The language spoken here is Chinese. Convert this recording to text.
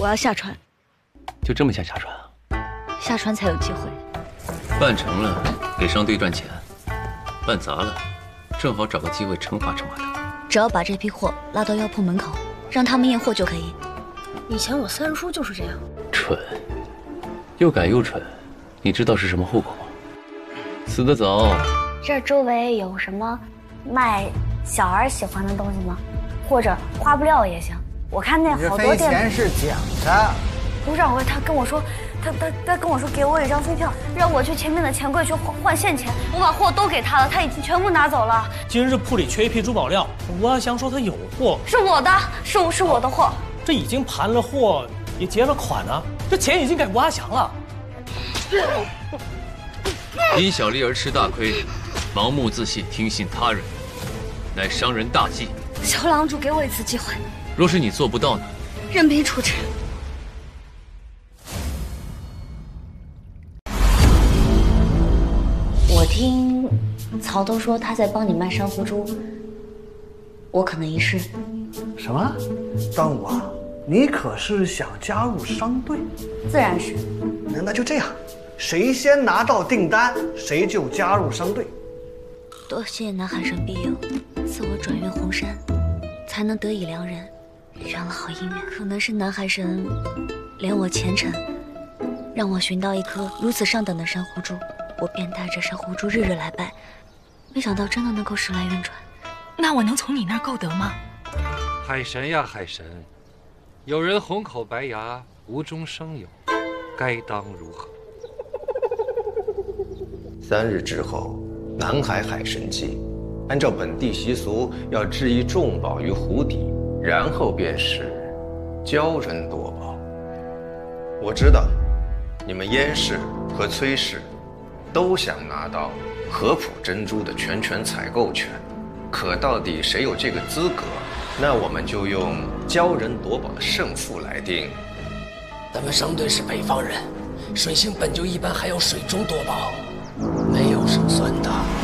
我要下船。就这么想下船啊？下船才有机会。办成了，给商队赚钱；办砸了，正好找个机会惩罚惩罚他。只要把这批货拉到药铺门口，让他们验货就可以。以前我三叔就是这样。蠢，又敢又蠢，你知道是什么后果吗？死得早。这周围有什么卖小孩喜欢的东西吗？或者花布料也行。 我看那好多店。飞钱是假的。胡掌柜他跟我说，他跟我说给我一张飞票，让我去前面的钱柜去换现钱。我把货都给他了，他已经全部拿走了。今日铺里缺一批珠宝料，吴安祥说他有货，是我的，是我的货。这已经盘了货，也结了款呢、啊，这钱已经给吴安祥了。因小利而吃大亏，盲目自信，听信他人，乃伤人大忌。小郎主，给我一次机会。 若是你做不到呢？任凭处置。我听曹东说他在帮你卖珊瑚珠，我可能一试。什么？端午啊，你可是想加入商队？自然是。那就这样，谁先拿到订单，谁就加入商队。多谢南海神庇佑，赐我转运红山，才能得以良人。 圆了好姻缘，可能是南海神怜我前尘，让我寻到一颗如此上等的珊瑚珠，我便带着珊瑚珠日日来拜，没想到真的能够时来运转。那我能从你那儿购得吗？海神呀海神，有人红口白牙，无中生有，该当如何？3日之后，南海海神祭，按照本地习俗，要置一重宝于湖底。 然后便是鲛人夺宝。我知道，你们燕氏和崔氏都想拿到合浦珍珠的全权采购权，可到底谁有这个资格？那我们就用鲛人夺宝的胜负来定。咱们商队是北方人，水性本就一般，还有水中夺宝，没有胜算的。